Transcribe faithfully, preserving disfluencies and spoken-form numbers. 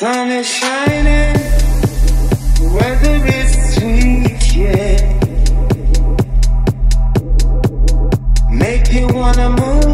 Sun is shining, weather is sweet, yeah. Make you wanna move.